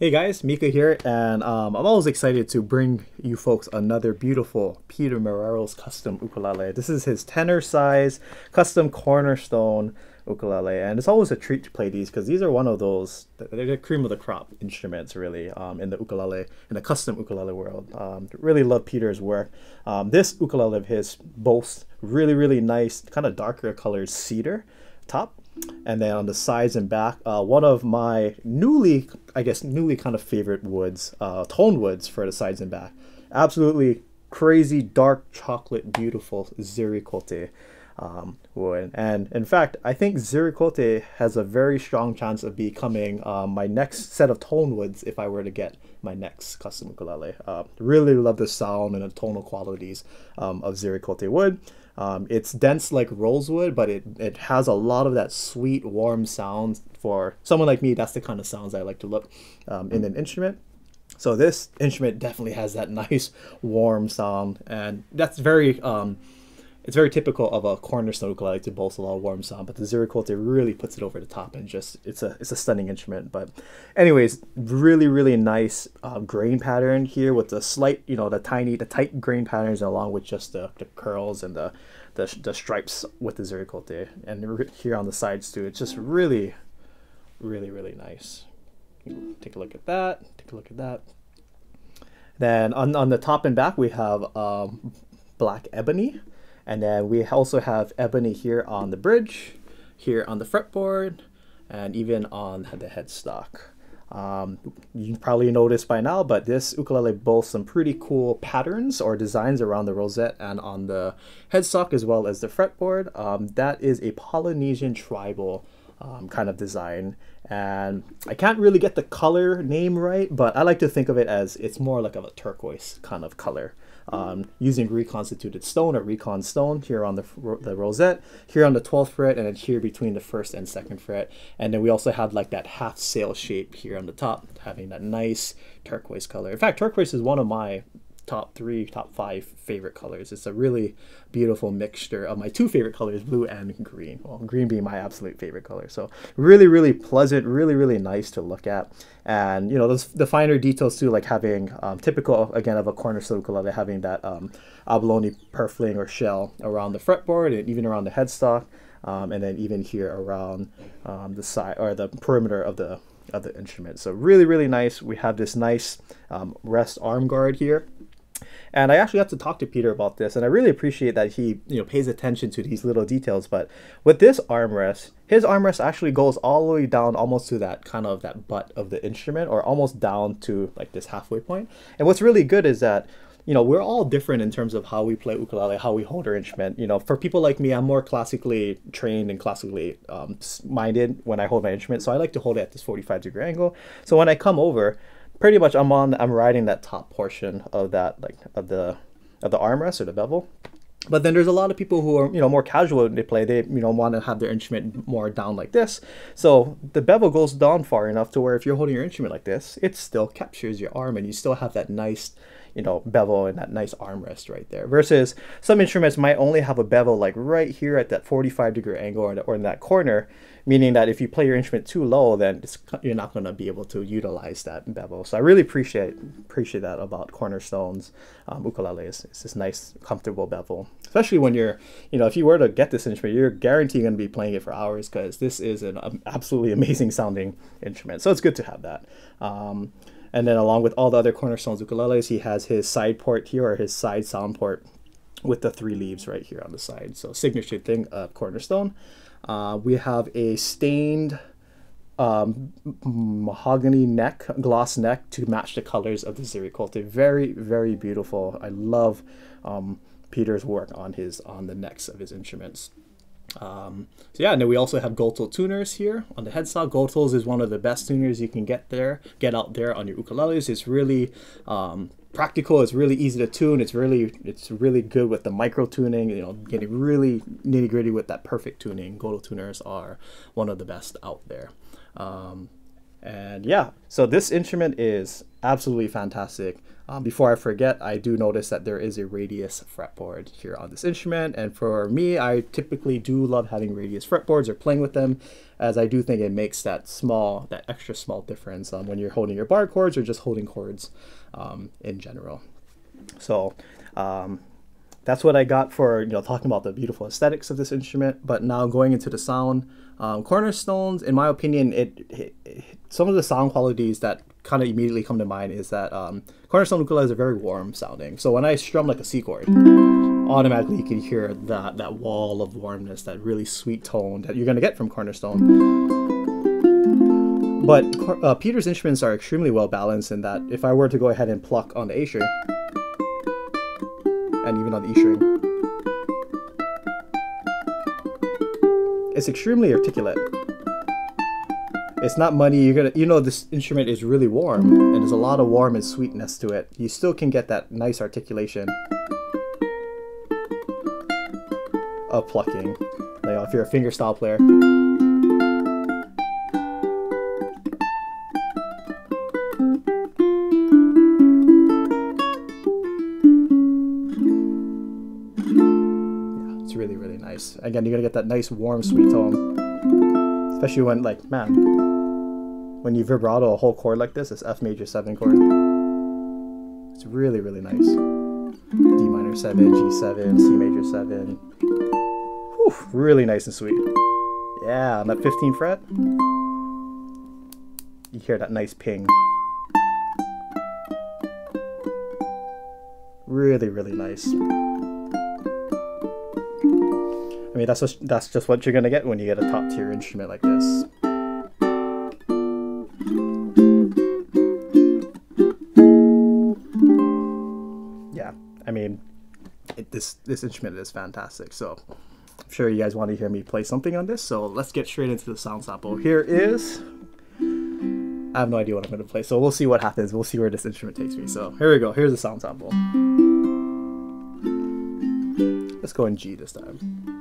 Hey guys, Mika here, and I'm always excited to bring you folks another beautiful Peter Marrero's custom ukulele. This is his tenor size custom Cornerstone ukulele, and it's always a treat to play these because these are one of those, they're the cream of the crop instruments really in the custom ukulele world. Really love Peter's work. This ukulele of his boasts really nice kind of darker colored cedar top, and then on the sides and back, one of my newly kind of favorite woods, toned woods for the sides and back. Absolutely crazy dark chocolate beautiful Ziricote wood. And in fact, I think Ziricote has a very strong chance of becoming my next set of toned woods if I were to get my next custom ukulele. Really love the sound and the tonal qualities of Ziricote wood. It's dense like rosewood, but it has a lot of that sweet, warm sound. For someone like me, that's the kind of sounds I like to look in an instrument. So this instrument definitely has that nice, warm sound, and that's very, it's very typical of a Cornerstone ukulele to boast a lot of warm sound, but the Ziricote really puts it over the top, and just, it's a stunning instrument. But anyways, really nice grain pattern here with the slight, you know, the tight grain patterns, along with just the curls and the stripes with the Ziricote. And here on the sides too, it's just really nice. Take a look at that, take a look at that. Then on the top and back, we have Black Ebony. And then we also have ebony here on the bridge, here on the fretboard, and even on the headstock. You probably noticed by now, but this ukulele boasts some pretty cool patterns or designs around the rosette and on the headstock as well as the fretboard. That is a Polynesian tribal kind of design, and I can't really get the color name right, but I like to think of it as it's more like of a turquoise kind of color. Using reconstituted stone or recon stone here on the rosette, here on the 12th fret, and then here between the 1st and 2nd fret. And then we also had like that half sail shape here on the top, having that nice turquoise color. In fact, turquoise is one of my top 5 favorite colors. It's a really beautiful mixture of my 2 favorite colors, blue and green. Well, green being my absolute favorite color. So really pleasant, really nice to look at. And you know, those, the finer details too, like having typical again of a Cornerstone ukulele, having that abalone purfling or shell around the fretboard and even around the headstock, and then even here around the side or the perimeter of the instrument. So really nice. We have this nice rest arm guard here. And I actually have to talk to Peter about this, and I really appreciate that he, you know, pays attention to these little details. But with this armrest, his armrest actually goes all the way down almost to that kind of that butt of the instrument, or almost down to like this halfway point. And what's really good is that, you know, we're all different in terms of how we play ukulele, how we hold our instrument. You know, for people like me, I'm more classically trained and classically minded when I hold my instrument. So I like to hold it at this 45-degree angle. So when I come over, pretty much I'm riding that top portion of that, like of the armrest or the bevel. But then there's a lot of people who are, you know, more casual when they play. They, you know, want to have their instrument more down like this. So the bevel goes down far enough to where if you're holding your instrument like this, it still captures your arm, and you still have that nice, you know, bevel and that nice armrest right there. Versus some instruments might only have a bevel like right here at that 45-degree angle, or in that corner, meaning that if you play your instrument too low, then it's, you're not going to be able to utilize that bevel. So I really appreciate that about Cornerstone's ukuleles. It's this nice, comfortable bevel. Especially when you're, you know, if you were to get this instrument, you're guaranteed going to be playing it for hours, because this is an absolutely amazing sounding instrument. So it's good to have that. And then along with all the other Cornerstone's ukuleles, he has his side port here, or his side sound port, with the 3 leaves right here on the side. So signature thing of Cornerstone. We have a stained mahogany neck, gloss neck, to match the colors of the Ziricote. Very beautiful. I love Peter's work on the necks of his instruments. So yeah, and then we also have Gotoh tuners here on the headstock. Gotoh's is one of the best tuners you can get out there on your ukuleles. It's really practical. It's really easy to tune. It's really good with the micro tuning, you know, getting really nitty-gritty with that perfect tuning. Gotoh tuners are one of the best out there. And yeah, so this instrument is absolutely fantastic. Before I forget, I do notice that there is a radius fretboard here on this instrument, and for me, I typically do love having radius fretboards or playing with them, as I do think it makes that extra small difference when you're holding your bar chords or just holding chords in general. So that's what I got for, you know, talking about the beautiful aesthetics of this instrument. But now going into the sound, Cornerstones, in my opinion, some of the sound qualities that kind of immediately come to mind is that Cornerstone ukuleles are very warm sounding. So when I strum like a C chord, automatically you can hear that wall of warmness, that really sweet tone that you're going to get from Cornerstone. But Peter's instruments are extremely well balanced in that if I were to go ahead and pluck on the A string, and even on the E string, it's extremely articulate. It's not muddy. This instrument is really warm, and there's a lot of warm and sweetness to it. You still can get that nice articulation of plucking. If you're a fingerstyle player. Really, really nice. Again, you're gonna get that nice, warm, sweet tone, especially when, like, when you vibrato a whole chord like this, this F major 7 chord. It's really, really nice. D minor 7, G7, C major 7. Whew, really nice and sweet. Yeah, on that 15th fret, you hear that nice ping. Really, really nice. I mean, that's just what you're going to get when you get a top-tier instrument like this. Yeah, I mean, this instrument is fantastic, so I'm sure you guys want to hear me play something on this, so let's get straight into the sound sample. Here is... I have no idea what I'm going to play, so we'll see what happens. We'll see where this instrument takes me. So here we go. Here's the sound sample. Let's go in G this time.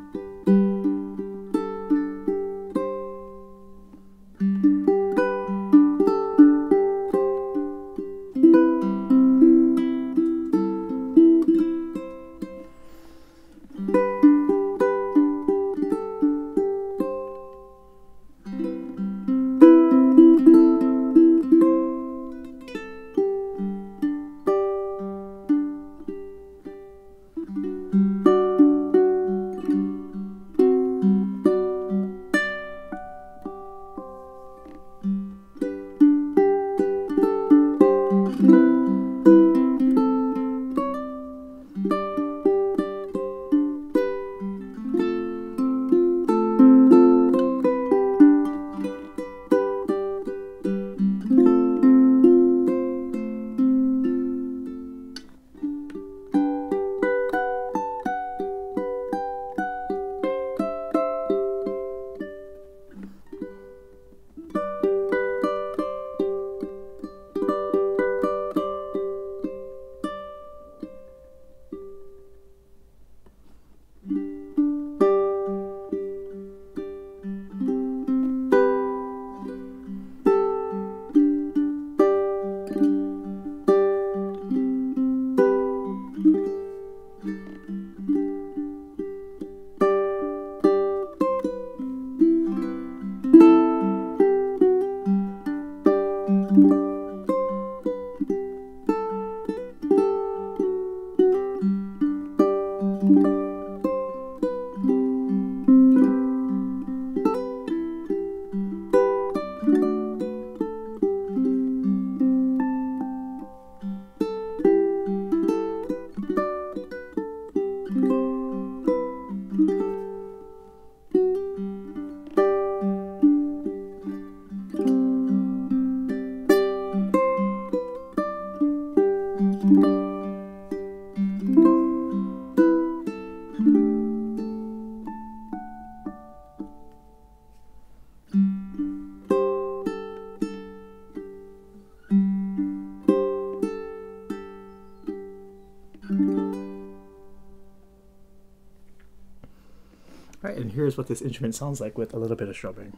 Right, and here's what this instrument sounds like with a little bit of strumming.